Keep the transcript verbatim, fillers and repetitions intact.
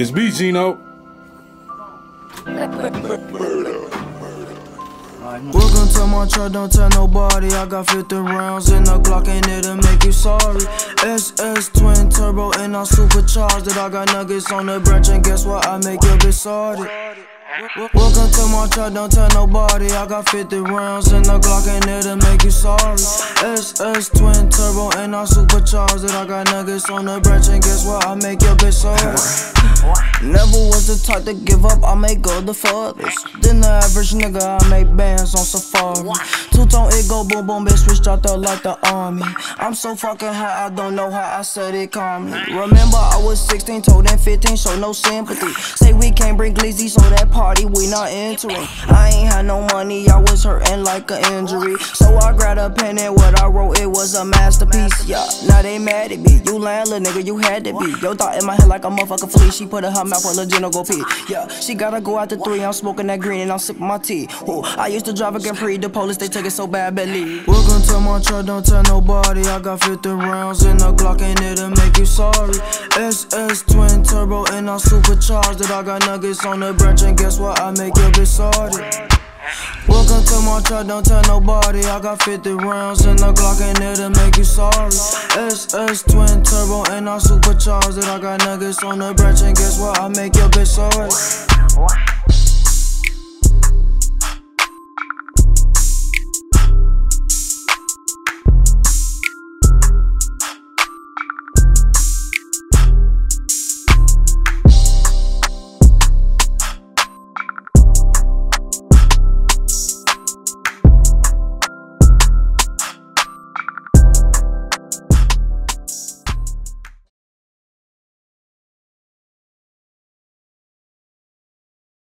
It's B Geno. Welcome to my truck, don't tell nobody. I got fifty rounds in the Glock, and it'll make you sorry. S S twin turbo, and I supercharged it. I got nuggets on the branch, and guess what? I make it besotted. Welcome to my truck, don't tell nobody. I got fifty rounds in the Glock, and it'll make you sorry. S S twin turbo, and I supercharged it. I got nuggets on the branch, and guess what? I make your bitch sorry. Never was the type to give up, I make all the fathers. Then the average nigga, I make bands on safari. Two-tone, it go boom boom, bitch, switched out there like the army. I'm so fucking high, I don't know how I said it calmly. Remember, I was sixteen, told them fifteen, show no sympathy. Say we can't bring Gleezy, so that party we not entering. I ain't had no money, I was hurting like an injury. So I grabbed a pen and what I wrote, it was a masterpiece, yeah. Now they mad at me, you lying little nigga, you had to be. Yo thought in my head like a motherfucking flea, she put in her mouth, Lil Geno go pee. Yeah, she gotta go out the three. I'm smoking that green and I'm sipping my tea. Ooh, I used to drive a Grand Prix. The police they took it so bad, believe. Welcome to my truck, don't tell nobody. I got fifty rounds in the Glock, and it'll make you sorry. S S twin turbo, and I supercharged it. I got nuggets on the branch, and guess what? I make your bitch sorted. Welcome to my truck, don't tell nobody. I got fifty rounds in the Glock, and it'll make you sorry. S S twin turbo, and I supercharged it. I got nuggets on the branch, and guess what? I make your bitch sorry.